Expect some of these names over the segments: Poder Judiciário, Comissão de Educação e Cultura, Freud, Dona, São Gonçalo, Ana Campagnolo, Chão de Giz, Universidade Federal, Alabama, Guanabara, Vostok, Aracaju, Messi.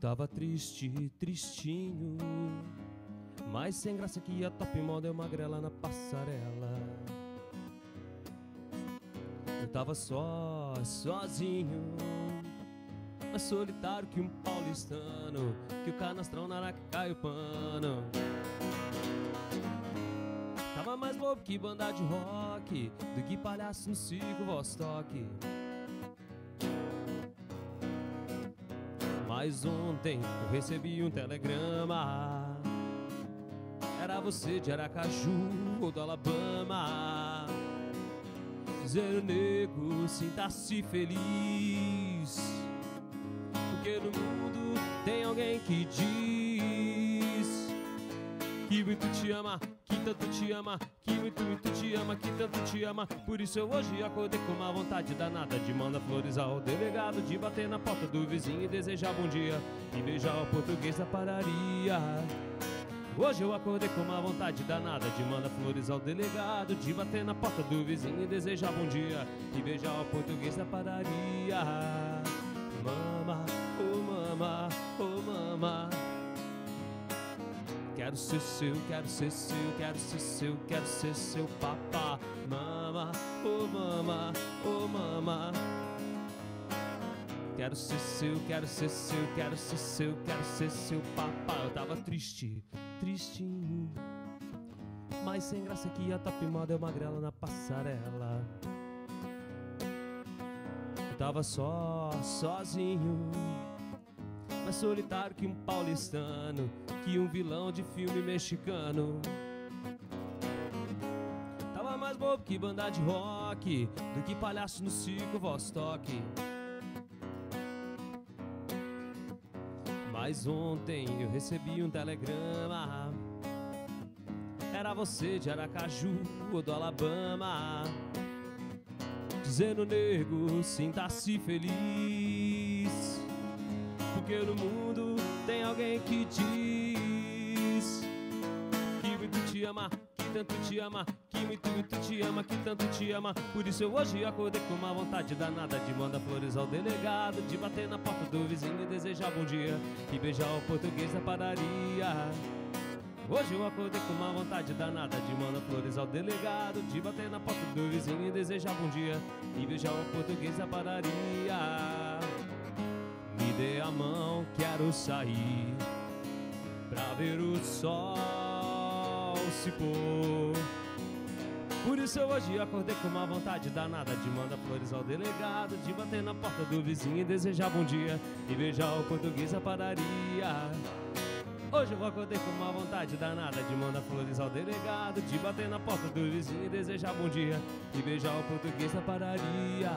tava triste, tristinho, mas sem graça que a top model magrela na passarela. Eu tava só, sozinho, mais solitário que um paulistano, que o canastrão na Aracaju pano. Tava mais bobo que banda de rock, do que palhaço no circo Vostok. Mas ontem eu recebi um telegrama, era você de Aracaju ou do Alabama, dizendo: nego, sinta-se feliz, porque no mundo tem alguém que diz que muito te ama, que tanto te ama, que muito, muito te ama, que tanto te ama. Por isso eu hoje acordei com uma vontade danada de mandar flores ao delegado, de bater na porta do vizinho e desejar bom dia e beijar o português da pararia. Hoje eu acordei com uma vontade danada de mandar flores ao delegado, de bater na porta do vizinho e desejar bom dia e beijar o português da padaria. Mama, oh mama, oh mama, quero ser seu, quero ser seu, quero ser seu, quero ser seu papá. Mama, oh mama, oh mama, quero ser seu, quero ser seu, quero ser seu, quero ser seu papá. Eu tava triste, tristinho, mas sem graça que a top model magrela na passarela. Eu tava só, sozinho, mais solitário que um paulistano, que um vilão de filme mexicano. Tava mais bobo que banda de rock, do que palhaço no circo Vostok. Mas ontem eu recebi um telegrama, era você de Aracaju ou do Alabama, dizendo: nego, sinta-se feliz, porque no mundo tem alguém que diz que muito te ama, que tanto te ama, que muito, muito te ama, que tanto te ama. Por isso eu hoje acordei com uma vontade danada de mandar flores ao delegado, de bater na porta do vizinho e desejar bom dia e beijar o português da padaria. Hoje eu acordei com uma vontade danada de mandar flores ao delegado, de bater na porta do vizinho e desejar bom dia e beijar o português da padaria. Me dê a mão, quero sair pra ver o sol se pôr. Por isso eu hoje acordei com uma vontade danada de mandar flores ao delegado, de bater na porta do vizinho e desejar bom dia e beijar o português da padaria. Hoje eu acordei com uma vontade danada de mandar flores ao delegado, de bater na porta do vizinho e desejar bom dia e beijar o português da padaria.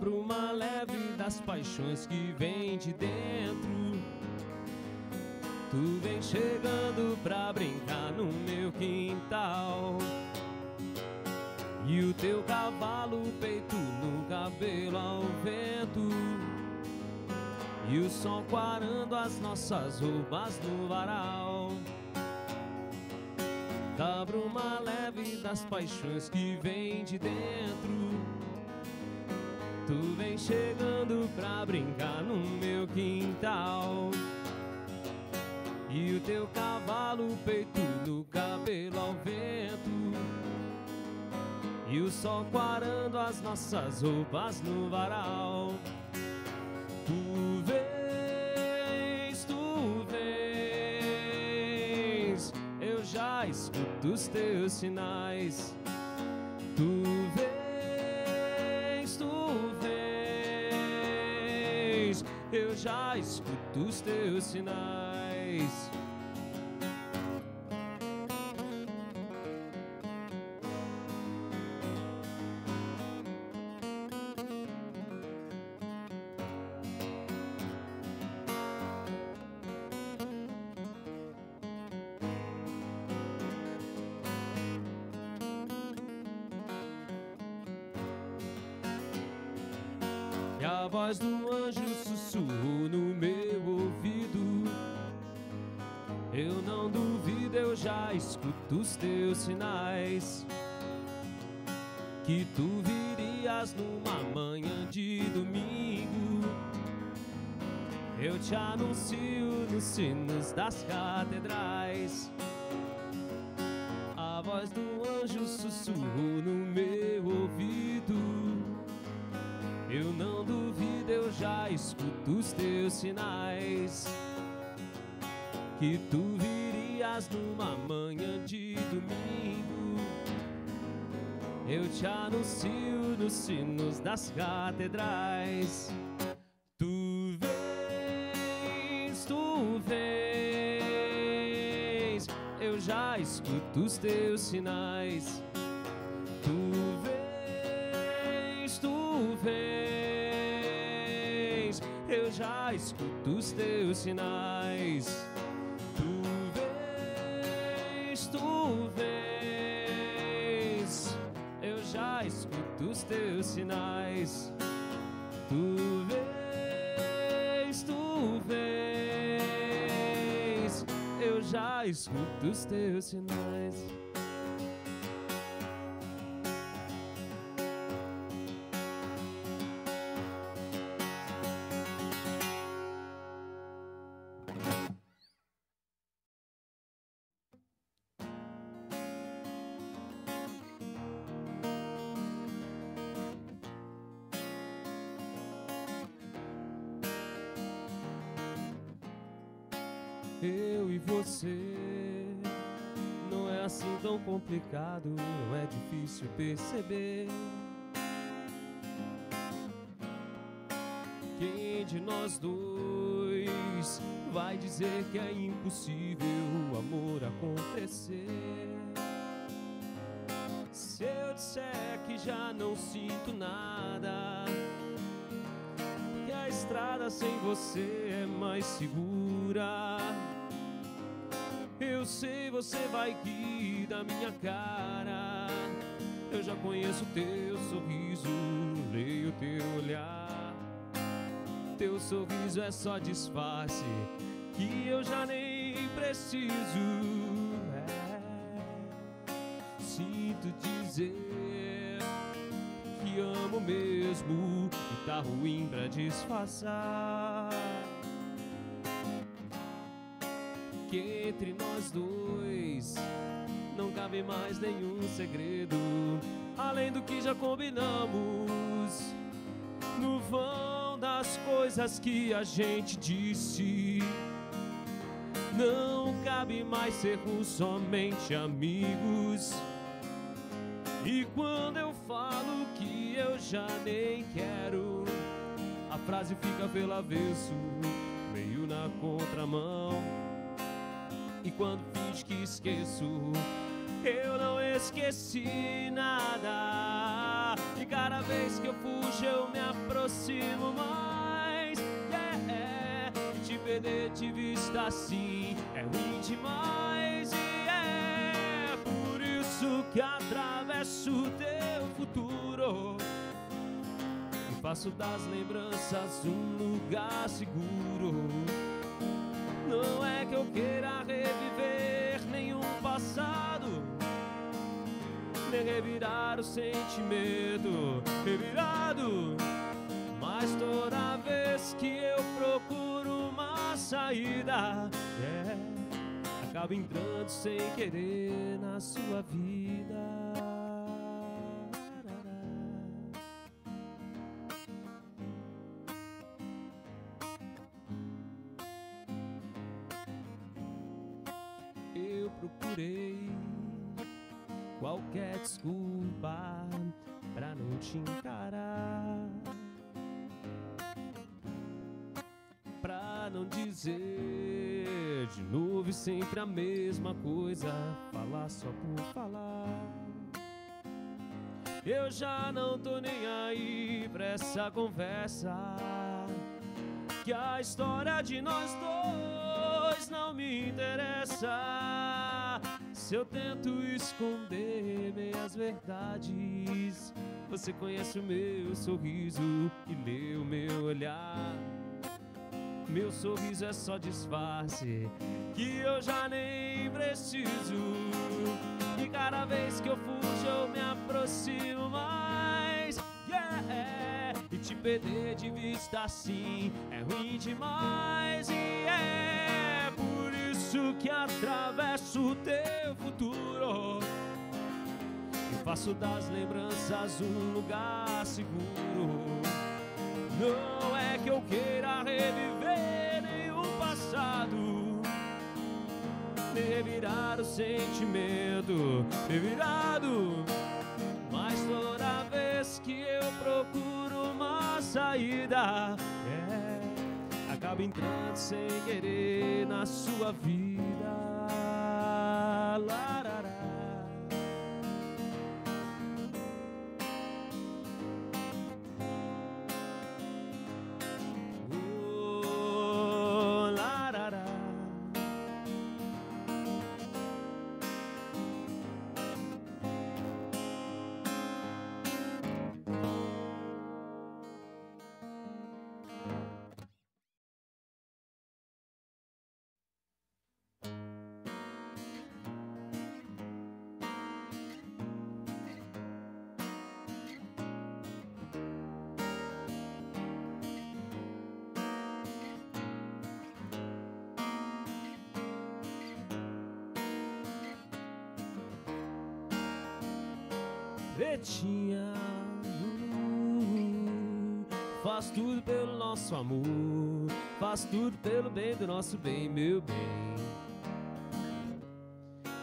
Bruma leve das paixões que vem de dentro, tu vem chegando pra brincar no meu quintal, e o teu cavalo, peito no cabelo ao vento, e o sol quarando as nossas roupas no varal. Da bruma leve das paixões que vem de dentro, tu vem chegando pra brincar no meu quintal, e o teu cavalo, peito do cabelo ao vento, e o sol quarando as nossas roupas no varal. Tu vens, eu já escuto os teus sinais. Eu já escuto os teus sinais. E a voz do anjo sussurrou no meu ouvido: eu não duvido, eu já escuto os teus sinais, que tu virias numa manhã de domingo. Eu te anuncio nos sinos das catedrais. A voz do anjo sussurrou no meu ouvido: eu não duvido, eu já escuto os teus sinais, que tu virias numa manhã de domingo. Eu te anuncio nos sinos das catedrais. Tu vens, eu já escuto os teus sinais. Tu vens, eu já escuto os teus sinais. Tu vens, eu já escuto os teus sinais. Tu vens, eu já escuto os teus sinais. Eu e você, não é assim tão complicado, não é difícil perceber. Quem de nós dois vai dizer que é impossível o amor acontecer? Se eu disser que já não sinto nada, que a estrada sem você é mais segura, eu sei, você vai rir da minha cara. Eu já conheço teu sorriso, leio teu olhar. Teu sorriso é só disfarce, que eu já nem preciso. É. Sinto dizer que amo mesmo, e tá ruim pra disfarçar. Que entre nós dois não cabe mais nenhum segredo, além do que já combinamos no vão das coisas que a gente disse. Não cabe mais sermos somente amigos. E quando eu falo que eu já nem quero, a frase fica pelo avesso, meio na contramão. E quando finge que esqueço, eu não esqueci nada. E cada vez que eu fujo, eu me aproximo mais. Yeah. E te perder de vista assim é ruim demais. E é por isso que atravesso o teu futuro e faço das lembranças um lugar seguro. Não é que eu queira reviver nenhum passado, nem revirar o sentimento revirado, mas toda vez que eu procuro uma saída, acabo entrando sem querer na sua vida. Eu procurei qualquer desculpa pra não te encarar, pra não dizer de novo e sempre a mesma coisa, falar só por falar. Eu já não tô nem aí pra essa conversa, que a história de nós dois não me interessa. Se eu tento esconder meias verdades, você conhece o meu sorriso e lê o meu olhar. Meu sorriso é só disfarce que eu já nem preciso. E cada vez que eu fujo eu me aproximo mais, yeah. E te perder de vista assim é ruim demais, yeah. Por isso que atravesso o teu futuro e faço das lembranças um lugar seguro. Não é que eu queira reviver nenhum passado, revirar o sentimento revirado, mas toda vez que eu procuro uma saída, acabo entrando sem querer na sua vida. Larará. Pretinha, faz tudo pelo nosso amor, faz tudo pelo bem do nosso bem, meu bem.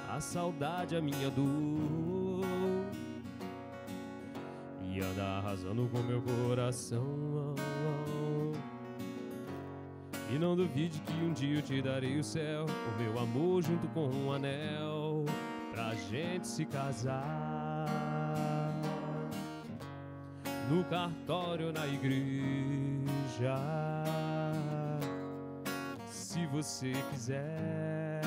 A saudade é minha dor e anda arrasando com meu coração. E não duvide que um dia eu te darei o céu, o meu amor junto com um anel, pra gente se casar. No cartório, na igreja, se você quiser.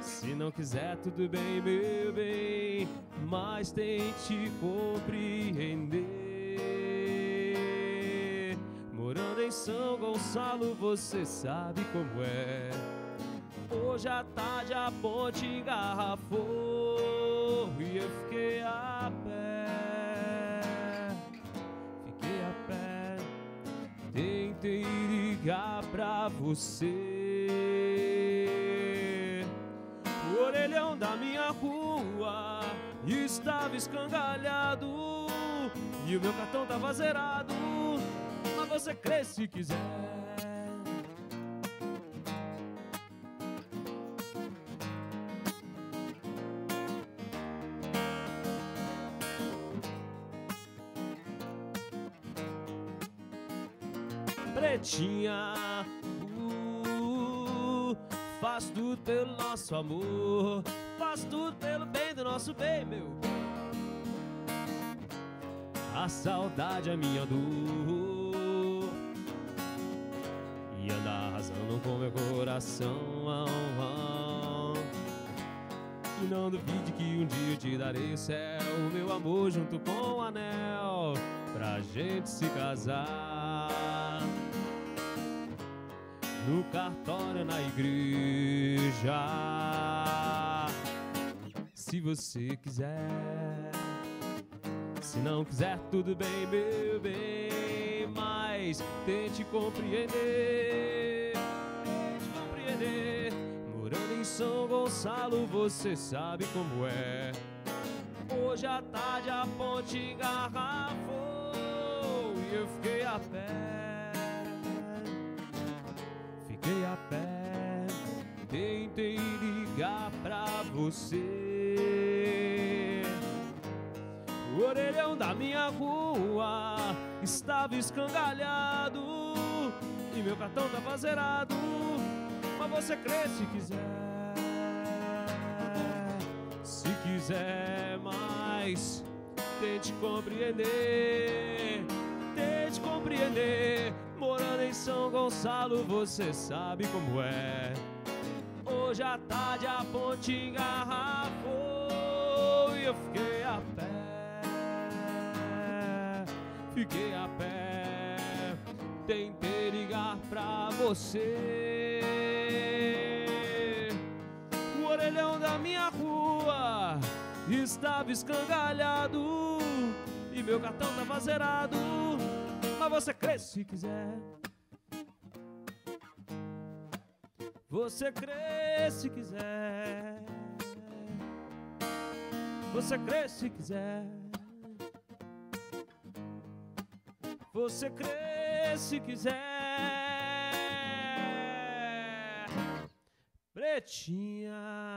Se não quiser, tudo bem, meu bem, mas tente compreender. Morando em São Gonçalo, você sabe como é. Hoje à tarde a ponte engarrafou e eu fiquei a pé. Tentei ligar pra você, o orelhão da minha rua estava escangalhado e o meu cartão tava zerado, mas você crê se quiser. Pretinha, faz tudo pelo nosso amor, faz tudo pelo bem do nosso bem, meu bem. A saudade é minha dor e anda arrasando com meu coração. E não duvide que um dia eu te darei o céu, meu amor junto com o anel, pra gente se casar. No cartório, na igreja, se você quiser. Se não quiser, tudo bem, meu bem, mas tente compreender, tente compreender. Morando em São Gonçalo, você sabe como é. Hoje à tarde a ponte engarrafou e eu fiquei a pé. A pé, tentei ligar pra você, o orelhão da minha rua estava escangalhado e meu cartão tava zerado, mas você crê se quiser. Se quiser mais, tente compreender, tente compreender. Morando em São Gonçalo, você sabe como é. Hoje à tarde a ponte engarrafou e eu fiquei a pé. Fiquei a pé. Tentei ligar pra você. O orelhão da minha rua estava escangalhado e meu cartão tava zerado. Mas você crê se quiser. Você crê se quiser. Você crê se quiser. Você crê se quiser. Pretinha.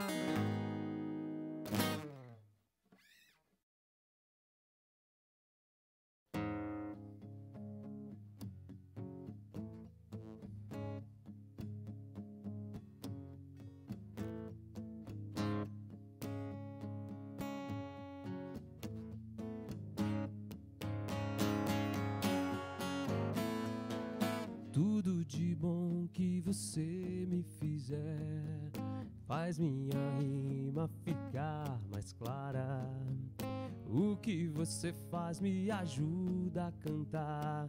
Tudo de bom que você me fizer faz minha rima ficar mais clara. O que você faz me ajuda a cantar.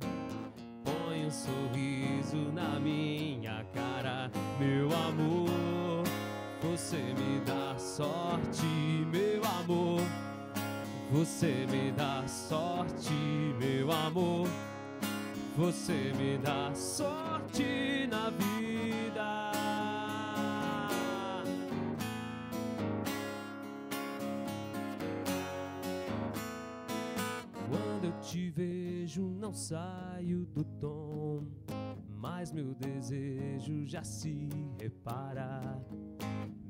Põe um sorriso na minha cara, meu amor. Você me dá sorte, meu amor. Você me dá sorte, meu amor. Você me dá sorte na vida. Quando eu te vejo não saio do tom, mas meu desejo já se repara.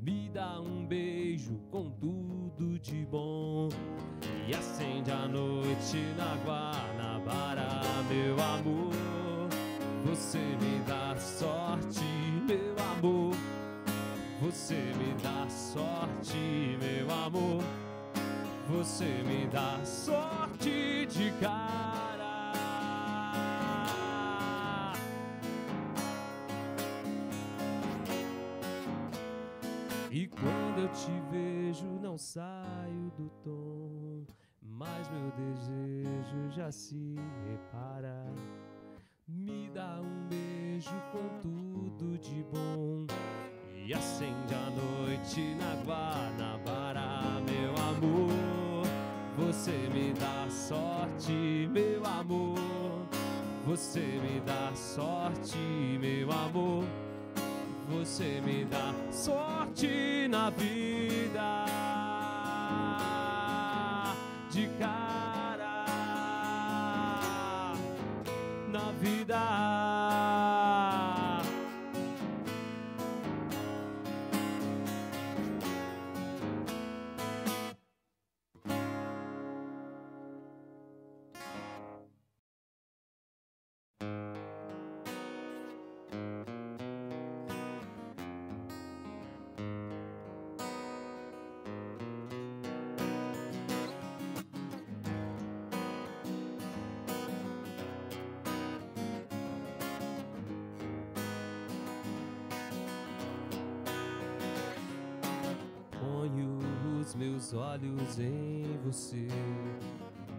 Me dá um beijo com tudo de bom e acende a noite na Guanabara, meu amor. Você me dá sorte, meu amor. Você me dá sorte, meu amor. Você me dá sorte de cara. E quando eu te vejo não saio do tom, mas meu desejo já se repara. Me dá um beijo com tudo de bom e acende a noite na Guanabara, meu amor. Você me dá sorte, meu amor. Você me dá sorte, meu amor. Você me dá sorte na vida, de cara na vida. Meus olhos em você,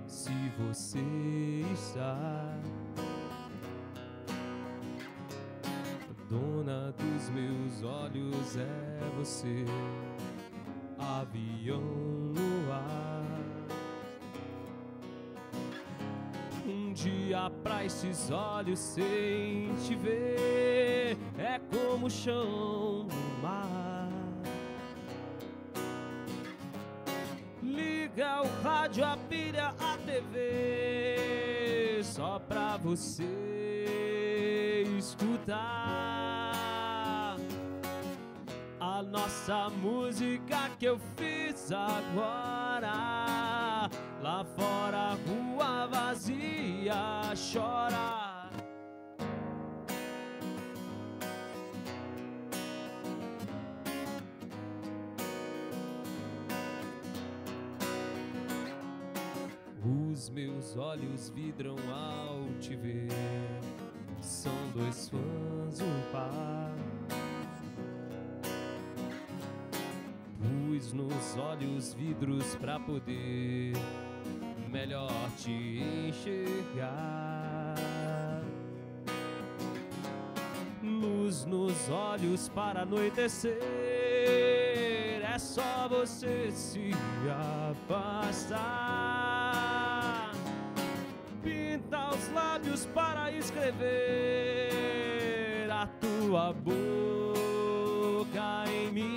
se você está, dona dos meus olhos é você, avião no ar. Um dia pra esses olhos sem te ver é como o chão no mar. Liga o rádio, a pilha, a TV, só pra você escutar a nossa música que eu fiz agora. Lá fora a rua vazia chora. Os meus olhos vidram ao te ver, são dois fãs, um par. luz nos olhos, vidros pra poder melhor te enxergar. Luz nos olhos para anoitecer, é só você se afastar. Pinta os lábios para escrever a tua boca em minha.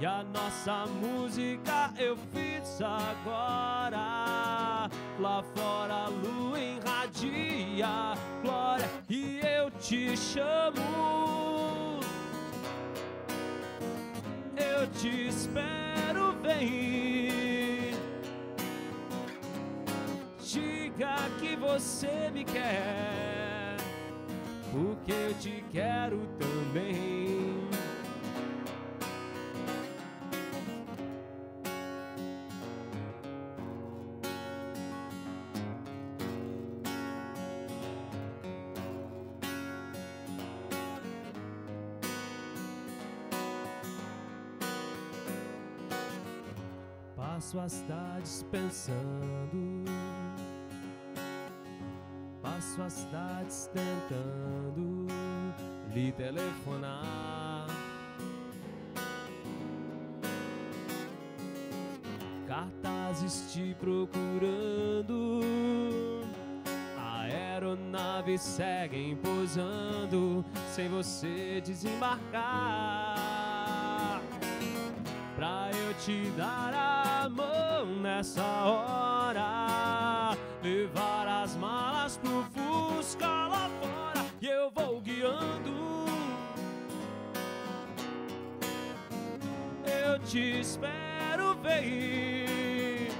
E a nossa música eu fiz agora, lá fora a lua irradia glória, e eu te chamo, eu te espero, vem. Diga que você me quer, porque eu te quero também. Passo as tardes pensando, passo as tardes tentando lhe telefonar. Cartazes te procurando, aeronaves seguem pousando sem você desembarcar. Pra eu te dar a mão nessa hora, levar as malas pro Fusca lá fora, e eu vou guiando, eu te espero ver.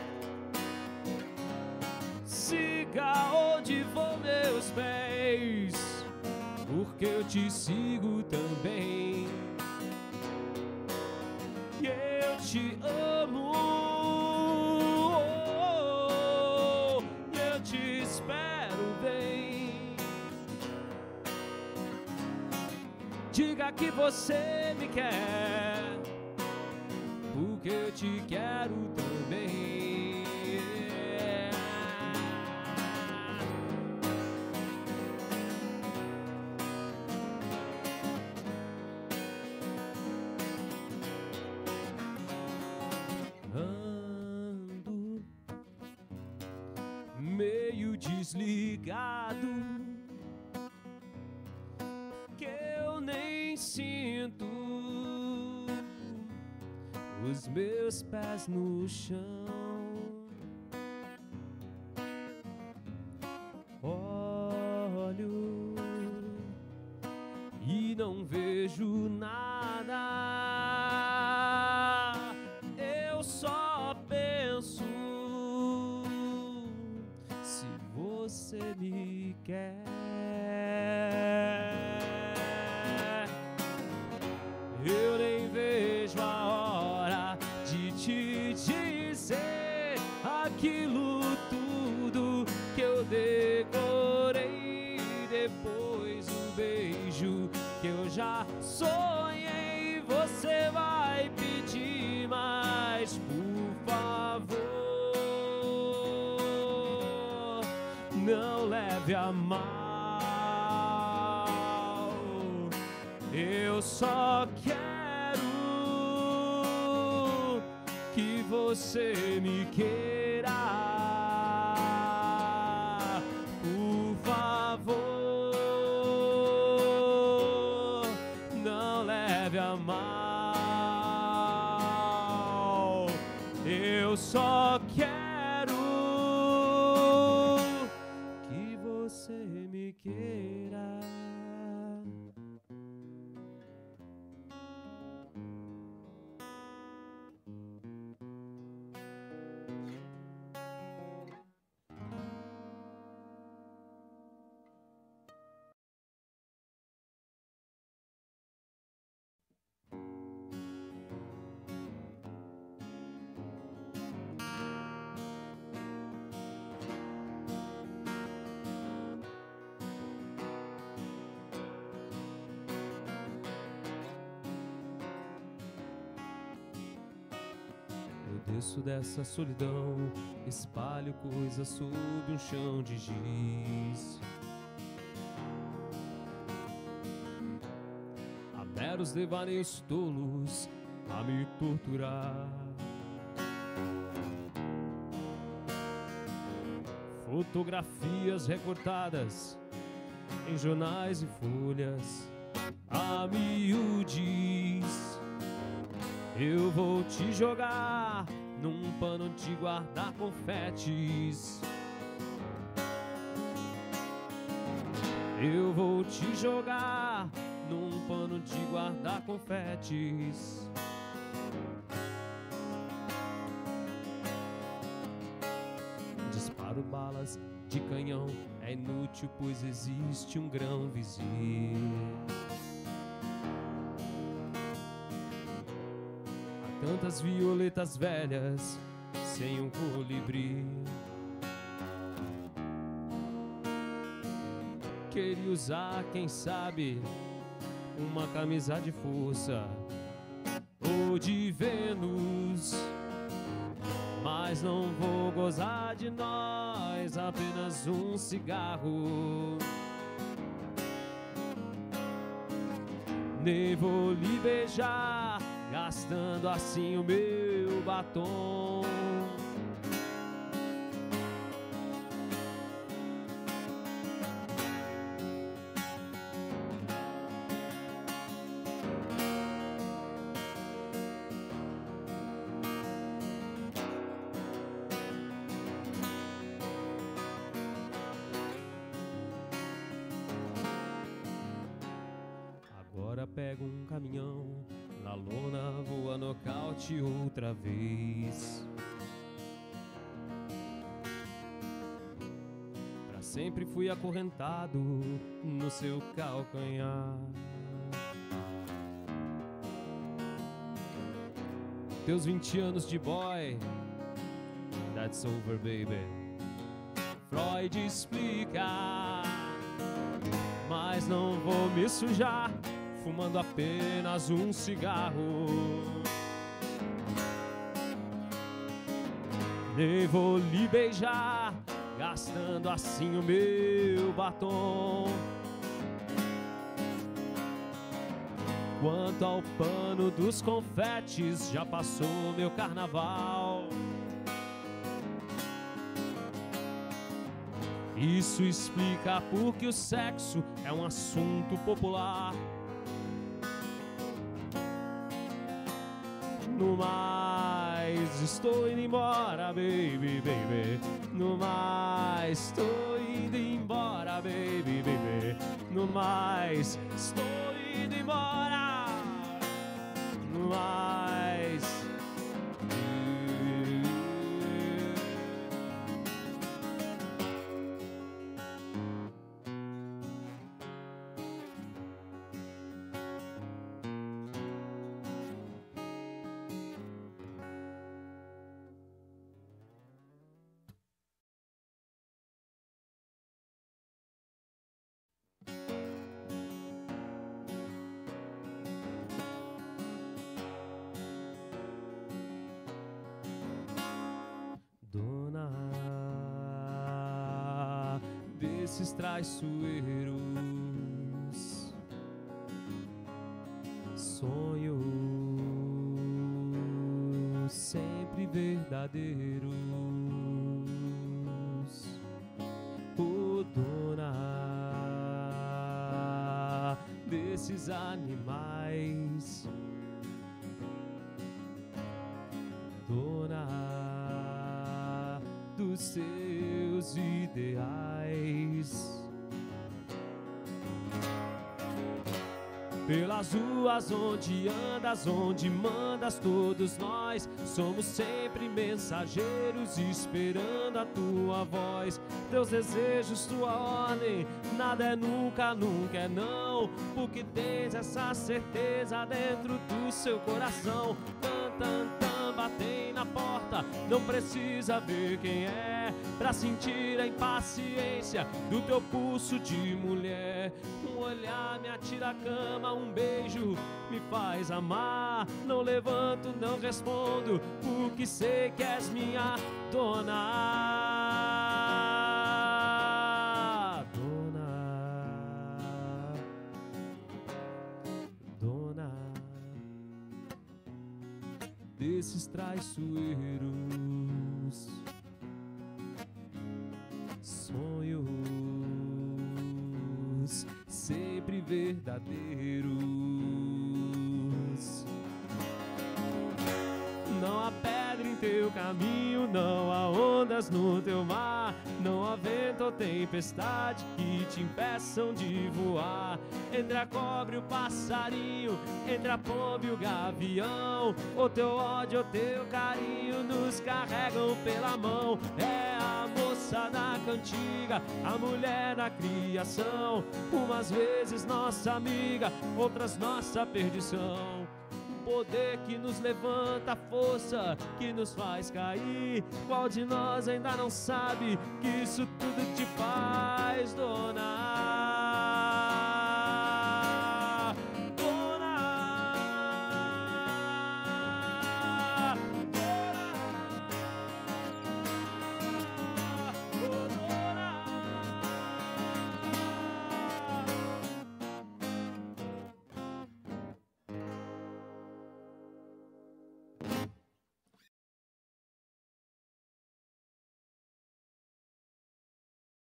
Siga onde vão meus pés, porque eu te sigo também. Eu te amo, oh, oh, oh, eu te espero bem. Diga que você me quer, porque eu te quero também. Meio desligado, que eu nem sinto os meus pés no chão. Olho e não vejo nada, eu só penso, você me quer. Eu nem vejo a hora de te dizer aquilo tudo que eu decorei, depois do beijo que eu já sonhei. Você vai pedir mais, por favor, não leve a mal. Eu só quero que você me queira, por favor, não leve a mal. Eu só quero me queira. desço dessa solidão, espalho coisas sob um chão de giz. Apero os devaneios tolos a me torturar. Fotografias recortadas em jornais e folhas a miúdes. Eu vou te jogar num pano de guardar confetes. Eu vou te jogar num pano de guardar confetes. Disparo balas de canhão, é inútil, pois existe um grão vizinho. Tantas violetas velhas sem um colibri. Queria usar, quem sabe, uma camisa de força ou de Vênus, mas não vou gozar de nós, apenas um cigarro. Nem vou lhe beijar, gastando assim o meu batom. Agora pego um caminhão, na lona voa nocaute outra vez. Pra sempre fui acorrentado no seu calcanhar. Teus 20 anos de boy, that's over baby, Freud explica. Mas não vou me sujar fumando apenas um cigarro. Nem vou lhe beijar, gastando assim o meu batom. Quanto ao pano dos confetes, já passou meu carnaval. Isso explica porque o sexo é um assunto popular. No mais, estou indo embora, baby, baby. No mais, estou indo embora, baby, baby. No mais, estou indo embora. No mais. Desses traiçoeiros sonho sempre verdadeiros. Oh, dona desses animais, dona dos seus ideais. Pelas ruas onde andas, onde mandas, todos nós somos sempre mensageiros esperando a tua voz. Teus desejos, tua ordem, nada é nunca, nunca é não, porque tens essa certeza dentro do seu coração. Tan, tan, tan, batem na porta. Não precisa ver quem é pra sentir a impaciência do teu pulso de mulher. Um olhar me atira a cama, um beijo me faz amar. Não levanto, não respondo, porque sei que és minha dona. Desses traiçoeiros sonhos sempre verdadeiros. Não há pedra em teu caminho, não há ondas no teu mar, não há vento ou tempestade que te impeçam de voar. Entre a cobra e o passarinho, entre a pomba e o gavião, o teu ódio, o teu carinho nos carregam pela mão. É a moça da cantiga, a mulher da criação, umas vezes nossa amiga, outras nossa perdição. O poder que nos levanta, a força que nos faz cair. Qual de nós ainda não sabe que isso tudo te faz, dona?